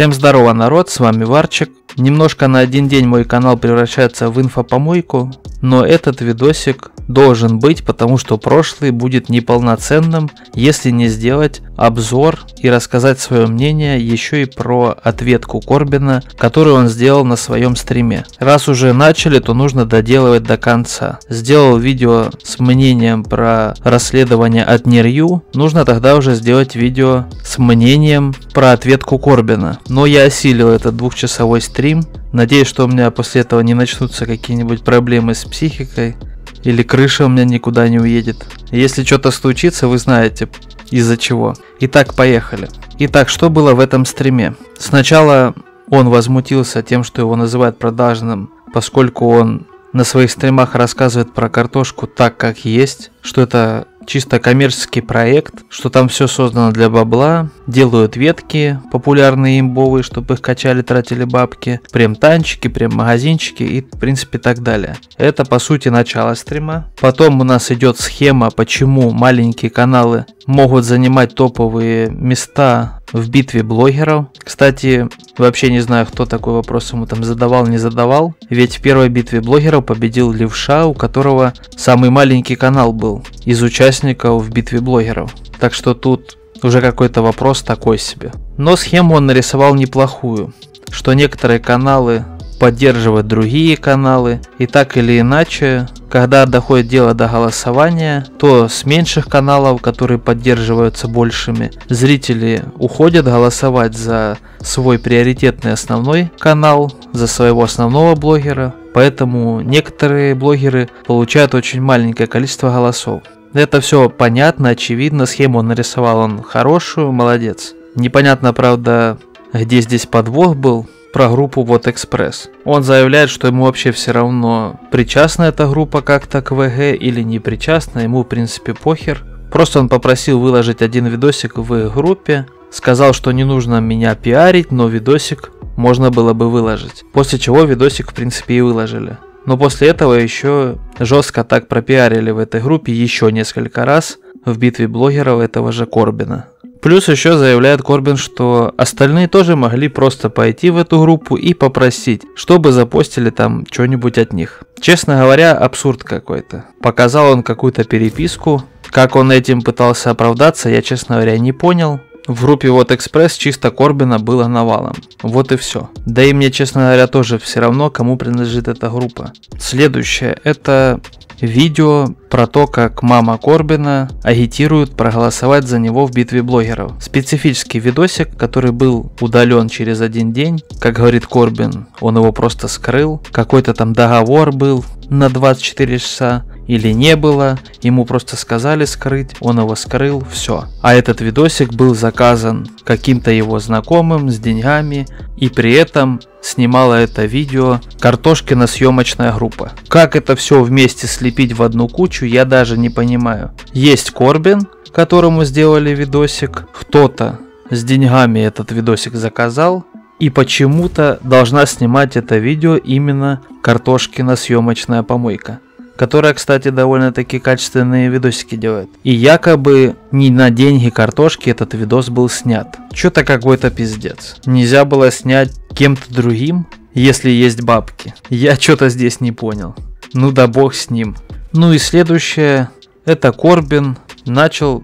Всем здорово, народ, с вами Варчик. Немножко на один день мой канал превращается в инфопомойку, но этот видосик должен быть, потому что прошлый будет неполноценным, если не сделать обзор и рассказать свое мнение еще и про ответку Корбина, которую он сделал на своем стриме. Раз уже начали, то нужно доделывать до конца. Сделал видео с мнением про расследование от НИРЮ, нужно тогда уже сделать видео с мнением про ответку Корбина. Но я осилил этот двухчасовой стрим. Надеюсь, что у меня после этого не начнутся какие-нибудь проблемы с психикой. Или крыша у меня никуда не уедет. Если что-то случится, вы знаете из-за чего. Итак, поехали. Итак, что было в этом стриме? Сначала он возмутился тем, что его называют продажным, поскольку он на своих стримах рассказывает про картошку так, как есть, что это чисто коммерческий проект, что там все создано для бабла, делают ветки популярные имбовые, чтобы их качали, тратили бабки, прям танчики, прям магазинчики и в принципе так далее. Это по сути начало стрима. Потом у нас идет схема, почему маленькие каналы могут занимать топовые места в битве блогеров. Кстати, вообще не знаю, кто такой вопрос ему там задавал, не задавал. Ведь в первой битве блогеров победил Левша, у которого самый маленький канал был из участников в битве блогеров. Так что тут уже какой-то вопрос такой себе. Но схему он нарисовал неплохую, что некоторые каналы поддерживают другие каналы, и так или иначе, когда доходит дело до голосования, то с меньших каналов, которые поддерживаются большими, зрители уходят голосовать за свой приоритетный основной канал, за своего основного блогера, поэтому некоторые блогеры получают очень маленькое количество голосов. Это все понятно, очевидно, схему нарисовал он хорошую, молодец. Непонятно, правда, где здесь подвох был. Про группу Вот Экспресс. Он заявляет, что ему вообще все равно, причастна эта группа как-то к ВГ или не причастна, ему в принципе похер. Просто он попросил выложить один видосик в их группе, сказал, что не нужно меня пиарить, но видосик можно было бы выложить. После чего видосик в принципе и выложили. Но после этого еще жестко так пропиарили в этой группе еще несколько раз в битве блогеров этого же Корбина. Плюс еще заявляет Корбин, что остальные тоже могли просто пойти в эту группу и попросить, чтобы запостили там что-нибудь от них. Честно говоря, абсурд какой-то. Показал он какую-то переписку. Как он этим пытался оправдаться, я, честно говоря, не понял. В группе Вот Экспресс чисто Корбина было навалом. Вот и все. Да и мне, честно говоря, тоже все равно, кому принадлежит эта группа. Следующее это видео про то, как мама Корбина агитирует проголосовать за него в битве блогеров. Специфический видосик, который был удален через один день. Как говорит Корбин, он его просто скрыл. Какой-то там договор был на 24 часа. Или не было, ему просто сказали скрыть, он его скрыл, все. А этот видосик был заказан каким-то его знакомым с деньгами, и при этом снимала это видео Картошкина съемочная группа. Как это все вместе слепить в одну кучу, я даже не понимаю. Есть Корбин, которому сделали видосик, кто-то с деньгами этот видосик заказал, и почему-то должна снимать это видео именно Картошкина съемочная помойка, которая, кстати, довольно-таки качественные видосики делает. И якобы не на деньги Картошки этот видос был снят. Что-то какой-то пиздец. Нельзя было снять кем-то другим, если есть бабки. Я что-то здесь не понял. Ну да бог с ним. Ну и следующее. Это Корбин начал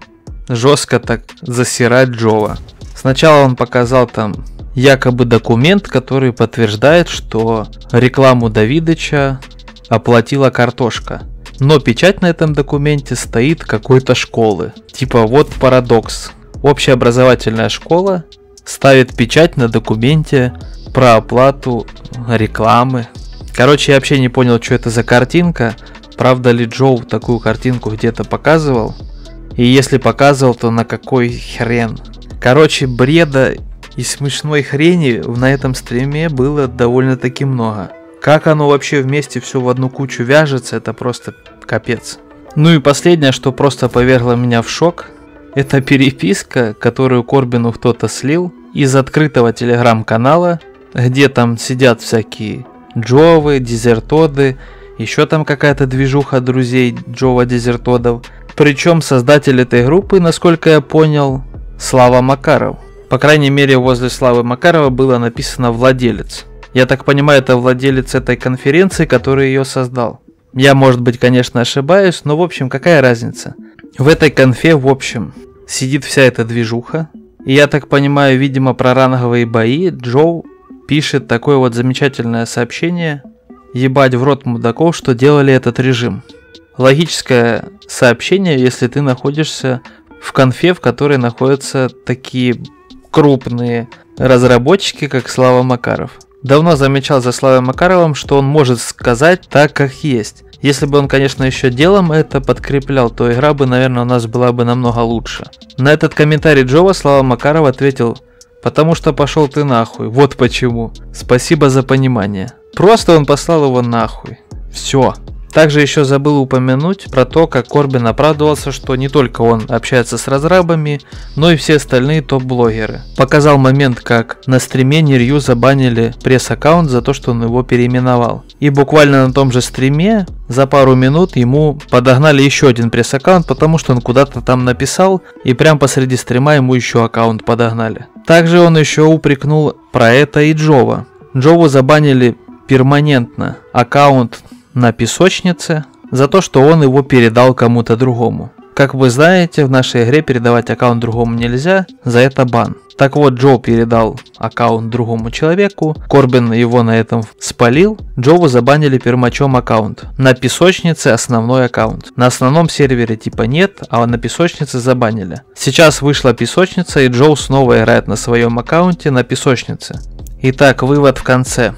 жестко так засирать Джова. Сначала он показал там якобы документ, который подтверждает, что рекламу Давидыча оплатила Картошка, но печать на этом документе стоит какой-то школы. Типа вот парадокс. Общеобразовательная школа ставит печать на документе про оплату рекламы. Короче, я вообще не понял, что это за картинка. Правда ли Джоу такую картинку где-то показывал? И если показывал, то на какой хрен? Короче, бреда и смешной хрени на этом стриме было довольно-таки много. Как оно вообще вместе все в одну кучу вяжется, это просто капец. Ну и последнее, что просто повергло меня в шок, это переписка, которую Корбину кто-то слил из открытого телеграм-канала, где там сидят всякие Джовы, Дезертоды, еще там какая-то движуха друзей Джова Дезертодов. Причем создатель этой группы, насколько я понял, Слава Макаров. По крайней мере, возле Славы Макарова было написано «владелец». Я так понимаю, это владелец этой конференции, который ее создал. Я, может быть, конечно, ошибаюсь, но в общем, какая разница? В этой конфе, в общем, сидит вся эта движуха. И я так понимаю, видимо, про ранговые бои Джоу пишет такое вот замечательное сообщение: «Ебать в рот мудаков, что делали этот режим». Логическое сообщение, если ты находишься в конфе, в которой находятся такие крупные разработчики, как Слава Макаров. Давно замечал за Славой Макаровым, что он может сказать так, как есть. Если бы он, конечно, еще делом это подкреплял, то игра бы, наверное, у нас была бы намного лучше. На этот комментарий Джова Слава Макаров ответил: «Потому что пошел ты нахуй, вот почему. Спасибо за понимание». Просто он послал его нахуй. Все. Также еще забыл упомянуть про то, как Корбин оправдывался, что не только он общается с разрабами, но и все остальные топ-блогеры. Показал момент, как на стриме Нерью забанили пресс-аккаунт за то, что он его переименовал. И буквально на том же стриме за пару минут ему подогнали еще один пресс-аккаунт, потому что он куда-то там написал, и прям посреди стрима ему еще аккаунт подогнали. Также он еще упрекнул про это и Джова. Джову забанили перманентно аккаунт на песочнице за то, что он его передал кому-то другому. Как вы знаете, в нашей игре передавать аккаунт другому нельзя, за это бан. Так вот, Джо передал аккаунт другому человеку, Корбин его на этом спалил, Джову забанили пермачом аккаунт. На песочнице основной аккаунт. На основном сервере типа нет, а на песочнице забанили. Сейчас вышла песочница, и Джо снова играет на своем аккаунте на песочнице. Итак, вывод в конце.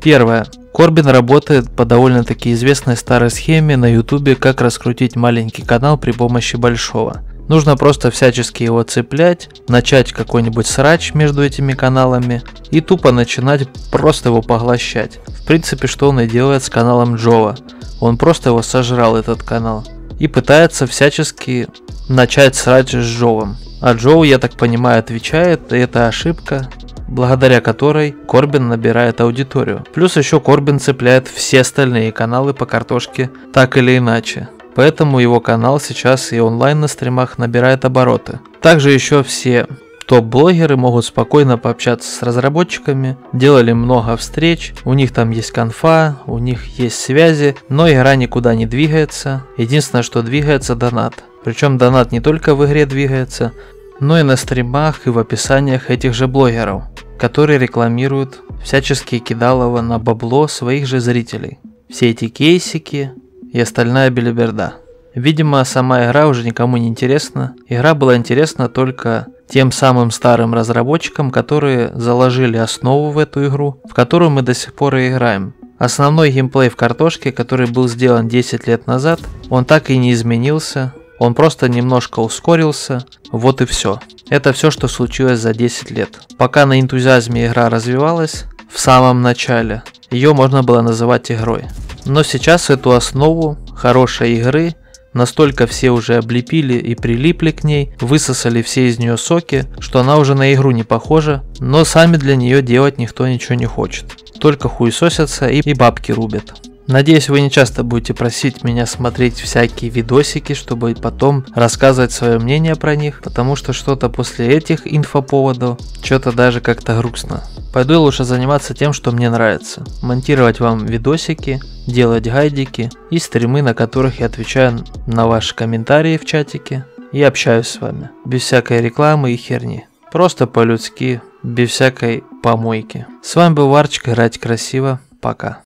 Первое. Корбин работает по довольно-таки известной старой схеме на YouTube, как раскрутить маленький канал при помощи большого. Нужно просто всячески его цеплять, начать какой-нибудь срач между этими каналами и тупо начинать просто его поглощать. В принципе, что он и делает с каналом Джова. Он просто его сожрал, этот канал, и пытается всячески начать срач с Джовом. А Джоу, я так понимаю, отвечает, и это ошибка, благодаря которой Корбин набирает аудиторию. Плюс еще Корбин цепляет все остальные каналы по картошке так или иначе. Поэтому его канал сейчас и онлайн на стримах набирает обороты. Также еще все топ-блогеры могут спокойно пообщаться с разработчиками, делали много встреч, у них там есть конфа, у них есть связи, но игра никуда не двигается. Единственное, что двигается — донат. Причем донат не только в игре двигается, но и на стримах и в описаниях этих же блогеров, которые рекламируют всяческие кидалово на бабло своих же зрителей. Все эти кейсики и остальная белиберда. Видимо, сама игра уже никому не интересна. Игра была интересна только тем самым старым разработчикам, которые заложили основу в эту игру, в которую мы до сих пор и играем. Основной геймплей в картошке, который был сделан 10 лет назад, он так и не изменился. Он просто немножко ускорился, вот и все. Это все, что случилось за 10 лет. Пока на энтузиазме игра развивалась, в самом начале, ее можно было называть игрой. Но сейчас эту основу хорошей игры настолько все уже облепили и прилипли к ней, высосали все из нее соки, что она уже на игру не похожа, но сами для нее делать никто ничего не хочет. Только хуесосятся и бабки рубят. Надеюсь, вы не часто будете просить меня смотреть всякие видосики, чтобы потом рассказывать свое мнение про них, потому что что-то после этих инфоповодов, что-то даже как-то грустно. Пойду я лучше заниматься тем, что мне нравится. Монтировать вам видосики, делать гайдики и стримы, на которых я отвечаю на ваши комментарии в чатике и общаюсь с вами. Без всякой рекламы и херни. Просто по-людски, без всякой помойки. С вами был Варчик, играть красиво, пока.